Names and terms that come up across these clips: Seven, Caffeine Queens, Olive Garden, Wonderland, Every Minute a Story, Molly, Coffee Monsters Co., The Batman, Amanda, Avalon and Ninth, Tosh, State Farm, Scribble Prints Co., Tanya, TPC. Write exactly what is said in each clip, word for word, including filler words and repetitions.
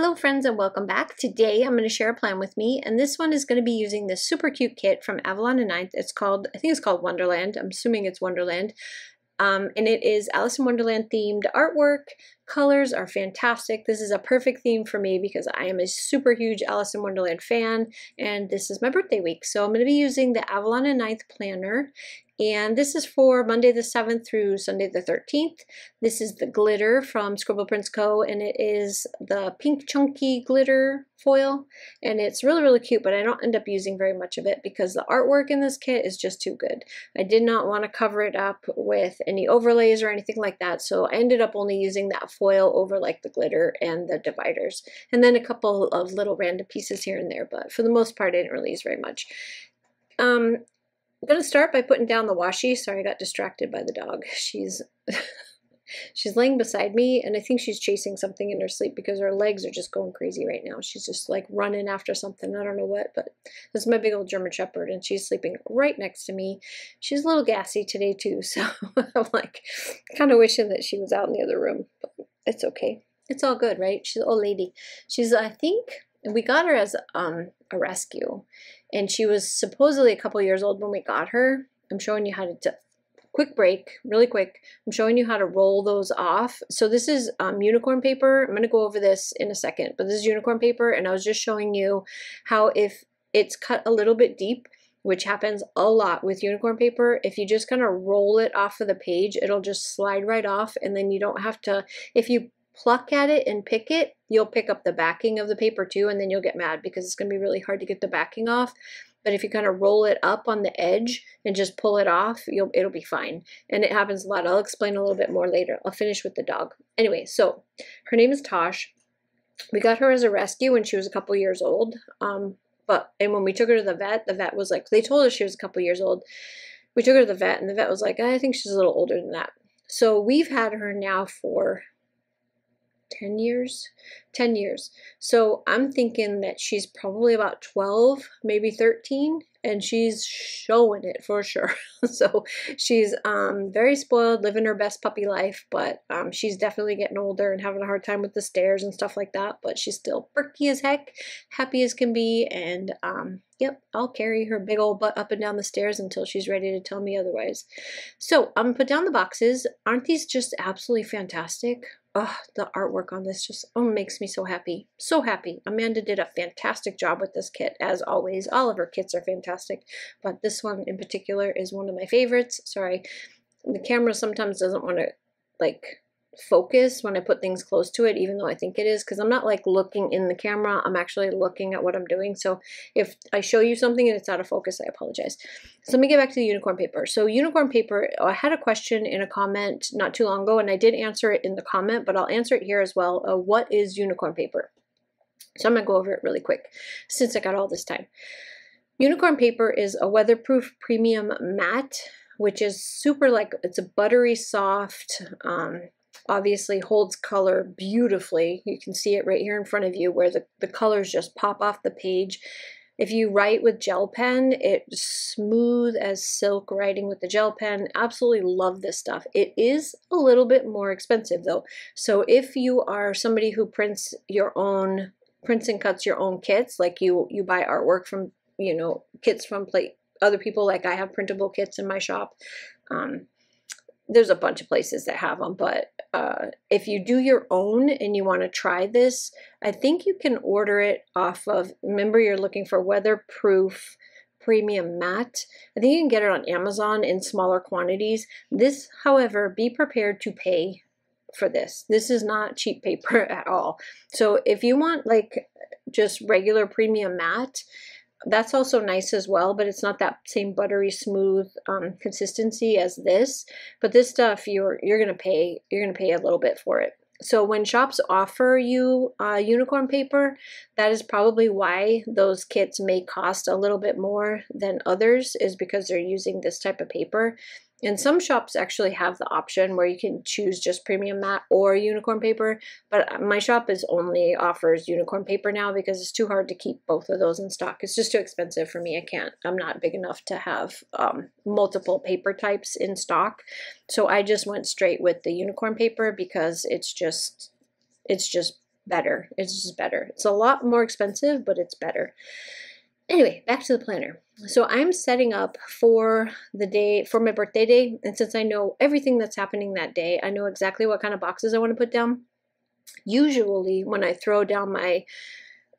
Hello friends and welcome back. Today I'm going to share a plan with me, and this one is going to be using this super cute kit from Avalon and Ninth. It's called, I think it's called Wonderland. I'm assuming it's Wonderland. Um, and it is Alice in Wonderland themed artwork. Colors are fantastic. This is a perfect theme for me because I am a super huge Alice in Wonderland fan, and this is my birthday week. So I'm going to be using the Avalon and Ninth planner, and this is for Monday the seventh through Sunday the thirteenth. This is the glitter from Scribble Prints Co., and it is the pink chunky glitter foil, and it's really really cute, but I don't end up using very much of it because the artwork in this kit is just too good. I did not want to cover it up with any overlays or anything like that, so I ended up only using that foil over like the glitter and the dividers, and then a couple of little random pieces here and there, but for the most part I didn't really use very much. Um, I'm going to start by putting down the washi. Sorry, I got distracted by the dog. She's she's laying beside me, and I think she's chasing something in her sleep because her legs are just going crazy right now. She's just like running after something. I don't know what, but this is my big old German Shepherd, and she's sleeping right next to me. She's a little gassy today too, so I'm like kind of wishing that she was out in the other room, but it's okay. It's all good, right? She's an old lady. She's, I think, we got her as um, a rescue, and she was supposedly a couple years old when we got her. I'm showing you how to, t quick break, really quick. I'm showing you how to roll those off. So this is um, unicorn paper. I'm going to go over this in a second, but this is unicorn paper, and I was just showing you how if it's cut a little bit deep, which happens a lot with unicorn paper, if you just kind of roll it off of the page, it'll just slide right off, and then you don't have to, if you pluck at it and pick it, you'll pick up the backing of the paper too, and then you'll get mad because it's going to be really hard to get the backing off. But if you kind of roll it up on the edge and just pull it off, you'll, it'll be fine. And it happens a lot. I'll explain a little bit more later. I'll finish with the dog. Anyway, so her name is Tosh. We got her as a rescue when she was a couple years old. Um, but and when we took her to the vet, the vet was like, they told us she was a couple years old. We took her to the vet, and the vet was like, I think she's a little older than that. So we've had her now for ten years, ten years. So I'm thinking that she's probably about twelve, maybe thirteen, and she's showing it for sure. So she's um, very spoiled, living her best puppy life, but um, she's definitely getting older and having a hard time with the stairs and stuff like that, but she's still perky as heck, happy as can be, and um, yep, I'll carry her big old butt up and down the stairs until she's ready to tell me otherwise. So I'm um, put down the boxes. Aren't these just absolutely fantastic? Oh, the artwork on this just oh makes me so happy, so happy. Amanda did a fantastic job with this kit, as always. All of her kits are fantastic, but this one in particular is one of my favorites. Sorry, the camera sometimes doesn't want to like focus when I put things close to it, even though I think it is, because I'm not like looking in the camera. I'm actually looking at what I'm doing. So if I show you something and it's out of focus, I apologize. So let me get back to the unicorn paper. So unicorn paper, I had a question in a comment not too long ago, and I did answer it in the comment, but I'll answer it here as well. Uh, what is unicorn paper? So I'm gonna go over it really quick since I got all this time. Unicorn paper is a weatherproof premium matte, which is super like, it's a buttery soft, um, obviously holds color beautifully. You can see it right here in front of you where the, the colors just pop off the page. If you write with gel pen, it's smooth as silk writing with the gel pen. Absolutely love this stuff. It is a little bit more expensive though. So if you are somebody who prints your own, prints and cuts your own kits, like you, you buy artwork from, you know, kits from plate, other people, like I have printable kits in my shop. Um, There's a bunch of places that have them, but uh, if you do your own and you want to try this, I think you can order it off of, remember you're looking for weatherproof premium matte. I think you can get it on Amazon in smaller quantities. This, however, be prepared to pay for this. This is not cheap paper at all. So if you want like just regular premium matte, that's also nice as well, but it's not that same buttery smooth um, consistency as this. But this stuff, you're you're gonna pay you're gonna pay a little bit for it. So when shops offer you uh, unicorn paper, that is probably why those kits may cost a little bit more than others, is because they're using this type of paper. And some shops actually have the option where you can choose just premium matte or unicorn paper, but my shop is only offers unicorn paper now because it's too hard to keep both of those in stock. It's just too expensive for me. I can't, I'm not big enough to have um, multiple paper types in stock. So I just went straight with the unicorn paper because it's just, it's just better. It's just better. It's a lot more expensive, but it's better. Anyway, back to the planner. So I'm setting up for the day, for my birthday day. And since I know everything that's happening that day, I know exactly what kind of boxes I want to put down. Usually when I throw down my,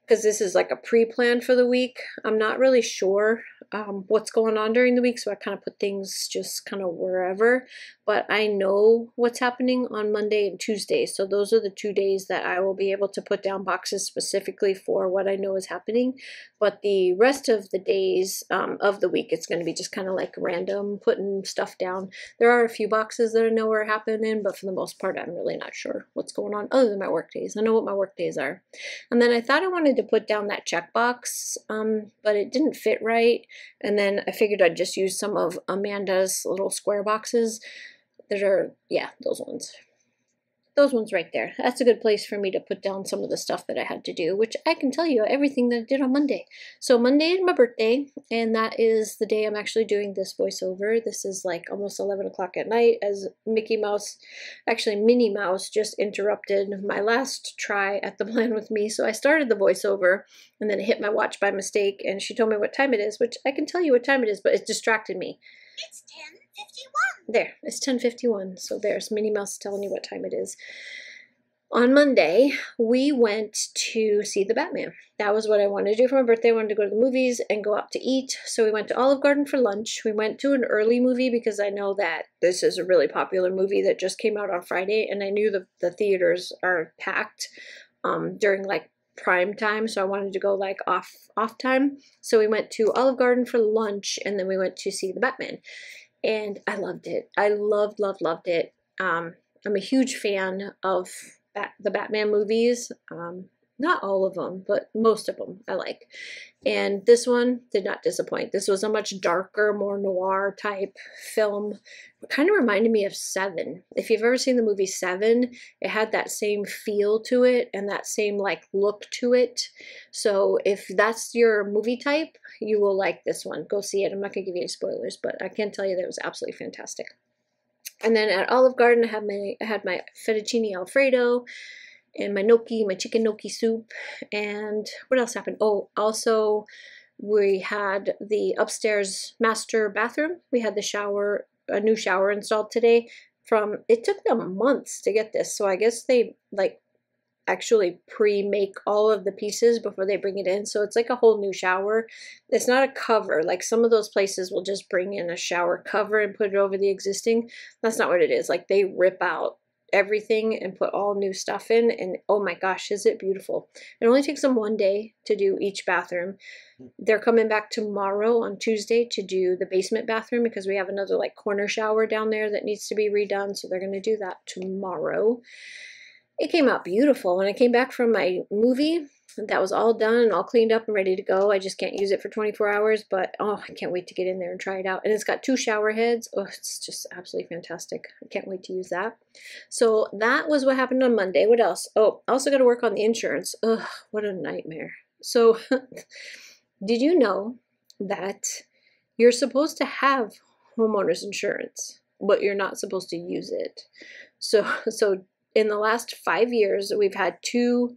because this is like a pre-plan for the week, I'm not really sure um, what's going on during the week. So I kind of put things just kind of wherever, but I know what's happening on Monday and Tuesday. So those are the two days that I will be able to put down boxes specifically for what I know is happening. But the rest of the days um, of the week, it's going to be just kind of like random putting stuff down. There are a few boxes that I know are happening, but for the most part, I'm really not sure what's going on other than my work days. I know what my work days are. And then I thought I wanted to to put down that checkbox, um, but it didn't fit right, and then I figured I'd just use some of Amanda's little square boxes that are, yeah, those ones. Those ones right there. That's a good place for me to put down some of the stuff that I had to do, which I can tell you everything that I did on Monday. So Monday is my birthday, and that is the day I'm actually doing this voiceover. This is like almost eleven o'clock at night as Mickey Mouse, actually Minnie Mouse, just interrupted my last try at the plan with me. So I started the voiceover, and then it hit my watch by mistake, and she told me what time it is, which I can tell you what time it is, but it distracted me. It's ten fifty-one. There, it's ten fifty-one. So there's Minnie Mouse telling you what time it is. On Monday, we went to see The Batman. That was what I wanted to do for my birthday. I wanted to go to the movies and go out to eat. So we went to Olive Garden for lunch. We went to an early movie because I know that this is a really popular movie that just came out on Friday, and I knew the, the theaters are packed um, during like prime time, so I wanted to go like off off time. So we went to Olive Garden for lunch, and then we went to see The Batman, and I loved it. I loved loved loved it. um I'm a huge fan of Bat the Batman movies, um not all of them, but most of them I like, and this one did not disappoint. This was a much darker, more noir type film. It kind of reminded me of Seven. If you've ever seen the movie Seven, it had that same feel to it and that same like look to it. So if that's your movie type, you will like this one. Go see it. I'm not going to give you any spoilers, but I can tell you that it was absolutely fantastic. And then at Olive Garden, I had my, I had my fettuccine Alfredo, and my gnocchi, my chicken gnocchi soup, and what else happened? Oh, also we had the upstairs master bathroom. We had the shower, a new shower installed today. From, it took them months to get this, so I guess they like actually pre-make all of the pieces before they bring it in. So it's like a whole new shower. It's not a cover. Like some of those places will just bring in a shower cover and put it over the existing. That's not what it is. Like they rip out everything and put all new stuff in, and oh my gosh, is it beautiful. It only takes them one day to do each bathroom. They're coming back tomorrow on Tuesday to do the basement bathroom because we have another like corner shower down there that needs to be redone, so they're going to do that tomorrow. It came out beautiful. When I came back from my movie, that was all done and all cleaned up and ready to go. I just can't use it for twenty-four hours, but oh, I can't wait to get in there and try it out. And it's got two shower heads. Oh, it's just absolutely fantastic. I can't wait to use that. So that was what happened on Monday. What else? Oh, I also got to work on the insurance. Ugh, what a nightmare. So did you know that you're supposed to have homeowner's insurance, but you're not supposed to use it? So, so in the last five years, we've had two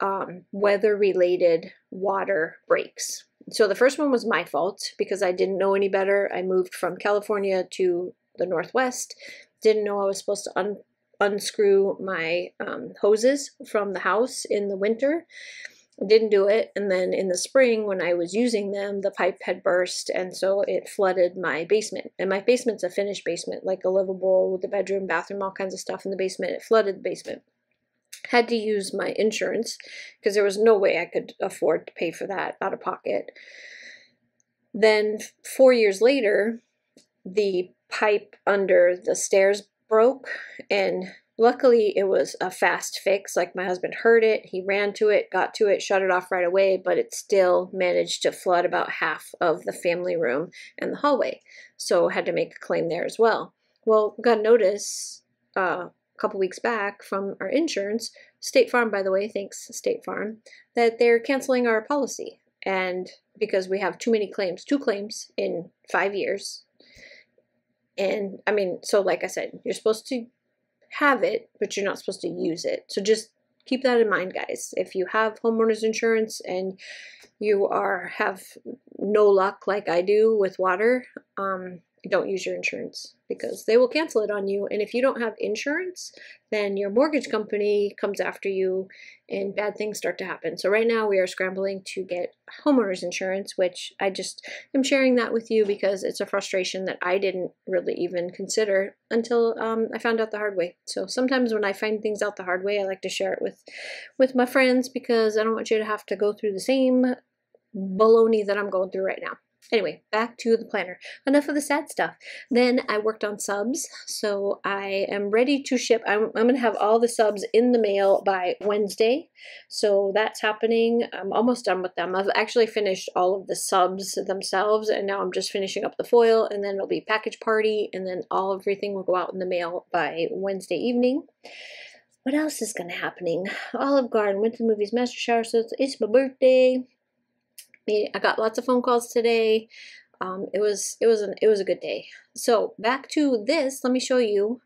Um, weather-related water breaks. So the first one was my fault because I didn't know any better. I moved from California to the Northwest. Didn't know I was supposed to un unscrew my um, hoses from the house in the winter. Didn't do it, and then in the spring when I was using them, the pipe had burst, and so it flooded my basement. And my basement's a finished basement, like a livable with a bedroom, bathroom, all kinds of stuff in the basement. It flooded the basement. Had to use my insurance because there was no way I could afford to pay for that out of pocket. Then four years later, the pipe under the stairs broke, and luckily it was a fast fix. Like my husband heard it, he ran to it, got to it, shut it off right away, but it still managed to flood about half of the family room and the hallway. So had to make a claim there as well. Well, got a notice uh, couple weeks back from our insurance, State Farm, by the way, thanks State Farm, that they're canceling our policy, and because we have too many claims, two claims in five years. And I mean, so like I said, you're supposed to have it, but you're not supposed to use it. So just keep that in mind, guys. If you have homeowners insurance and you are have no luck like I do with water, um, don't use your insurance, because they will cancel it on you. And if you don't have insurance, then your mortgage company comes after you and bad things start to happen. So right now we are scrambling to get homeowners insurance, which I just am sharing that with you because it's a frustration that I didn't really even consider until um, I found out the hard way. So sometimes when I find things out the hard way, I like to share it with, with my friends, because I don't want you to have to go through the same baloney that I'm going through right now. Anyway, back to the planner. Enough of the sad stuff. Then I worked on subs, so I am ready to ship. I'm, I'm going to have all the subs in the mail by Wednesday, so that's happening. I'm almost done with them. I've actually finished all of the subs themselves, and now I'm just finishing up the foil, and then it'll be package party, and then all everything will go out in the mail by Wednesday evening. What else is going to happening? Olive Garden, went to the movies, master shower, so it's, it's my birthday. I got lots of phone calls today. Um, it was it was an it was a good day. So back to this. Let me show you.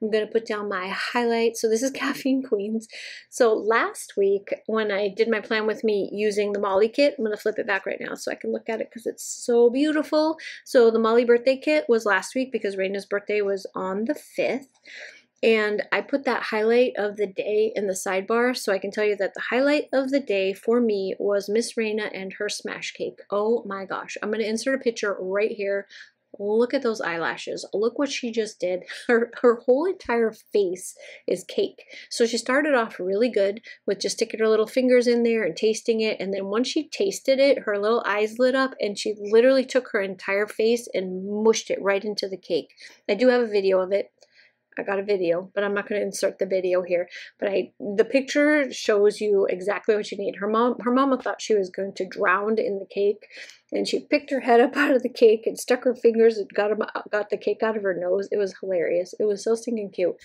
I'm gonna put down my highlight. So this is Caffeine Queens. So last week when I did my plan with me using the Molly kit, I'm gonna flip it back right now so I can look at it because it's so beautiful. So the Molly birthday kit was last week because Raina's birthday was on the fifth. And I put that highlight of the day in the sidebar, so I can tell you that the highlight of the day for me was Miss Raina and her smash cake. Oh my gosh. I'm going to insert a picture right here. Look at those eyelashes. Look what she just did. Her, her whole entire face is cake. So she started off really good with just sticking her little fingers in there and tasting it. And then once she tasted it, her little eyes lit up and she literally took her entire face and mushed it right into the cake. I do have a video of it. I got a video, but I'm not going to insert the video here. But I, the picture shows you exactly what you need. Her mom, her mama thought she was going to drown in the cake, and she picked her head up out of the cake and stuck her fingers and got, them, got the cake out of her nose. It was hilarious. It was so stinking cute.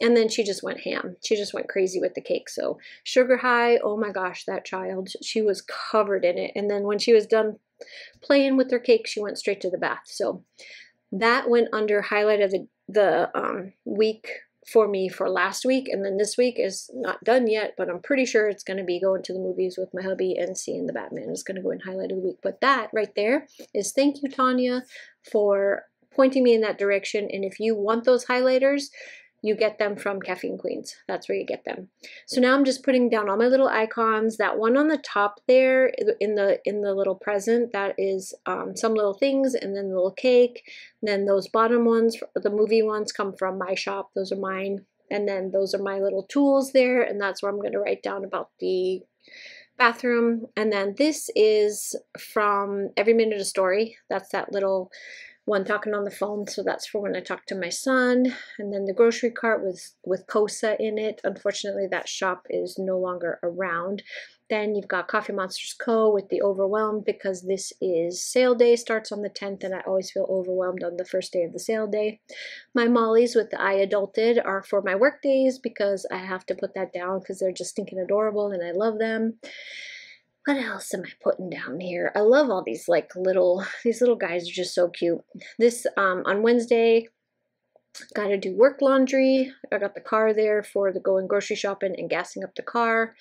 And then she just went ham. She just went crazy with the cake. So sugar high, oh my gosh, that child, she was covered in it. And then when she was done playing with her cake, she went straight to the bath. So that went under highlight of the the um, week for me for last week. And then this week is not done yet, but I'm pretty sure it's going to be going to the movies with my hubby and seeing The Batman. It's going to go in highlight of the week. But that right there is thank you, Tanya, for pointing me in that direction. And if you want those highlighters, you get them from Caffeine Queens. That's where you get them. So now I'm just putting down all my little icons. That one on the top there in the in the little present, that is um, some little things, and then the little cake. And then those bottom ones, the movie ones, come from my shop. Those are mine. And then those are my little tools there, and that's where I'm going to write down about the bathroom. And then this is from Every Minute a Story. That's that little one talking on the phone, so that's for when I talk to my son. And then the grocery cart with, with Kosa in it. Unfortunately, that shop is no longer around. Then you've got Coffee Monsters Co. with the overwhelmed, because this is sale day, starts on the tenth, and I always feel overwhelmed on the first day of the sale day. My Mollies with the I Adulted are for my work days, because I have to put that down because they're just stinking adorable and I love them. What else am I putting down here? I love all these like little, these little guys are just so cute. This, um, on Wednesday, got to do work laundry. I got the car there for the going grocery shopping and gassing up the car.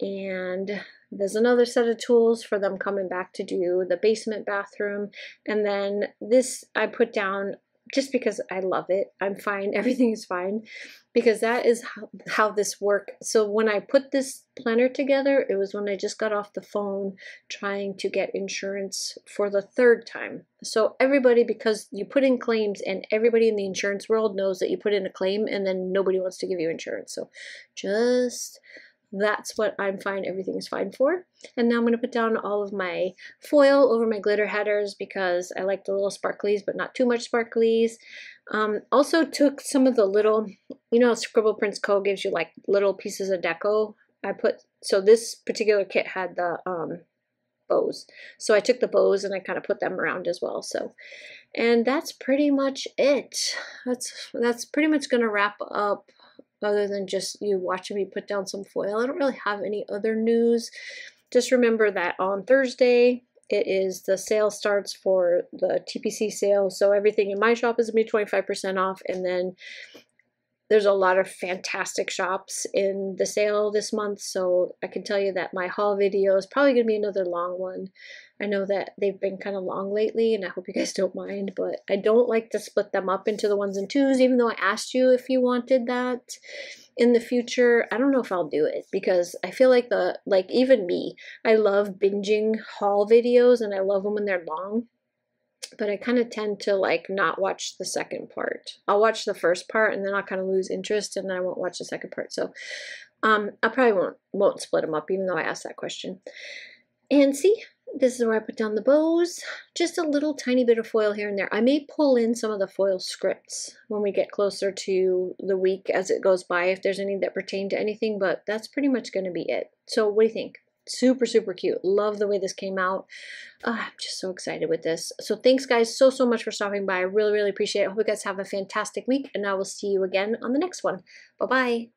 And there's another set of tools for them coming back to do the basement bathroom. And then this I put down just because I love it. I'm fine. Everything is fine. Because that is how, how this work. So when I put this planner together, it was when I just got off the phone trying to get insurance for the third time. So everybody, because you put in claims, and everybody in the insurance world knows that you put in a claim and then nobody wants to give you insurance. So just, that's what I'm fine. Everything is fine for. And now I'm going to put down all of my foil over my glitter headers, because I like the little sparklies, but not too much sparklies. Um, also took some of the little, you know, Scribble Prints Co. gives you like little pieces of deco. I put, so this particular kit had the um, bows. So I took the bows and I kind of put them around as well. So, and that's pretty much it. That's, that's pretty much going to wrap up. Other than just you watching me put down some foil, I don't really have any other news. Just remember that on Thursday, it is the sale starts for the T P C sale. So everything in my shop is going to be twenty-five percent off. And then There's a lot of fantastic shops in the sale this month, so I can tell you that my haul video is probably going to be another long one. I know that they've been kind of long lately, and I hope you guys don't mind, but I don't like to split them up into the ones and twos, even though I asked you if you wanted that in the future. I don't know if I'll do it, because I feel like the, like even me, I love binging haul videos, and I love them when they're long. But I kind of tend to like not watch the second part. I'll watch the first part and then I'll kind of lose interest and then I won't watch the second part. So um, I probably won't, won't split them up, even though I asked that question. And see, this is where I put down the bows. Just a little tiny bit of foil here and there. I may pull in some of the foil scripts when we get closer to the week as it goes by, if there's any that pertain to anything, but that's pretty much going to be it. So what do you think? Super, super cute. Love the way this came out. Oh, I'm just so excited with this. So thanks guys so, so much for stopping by. I really, really appreciate it. I hope you guys have a fantastic week, and I will see you again on the next one. Bye-bye.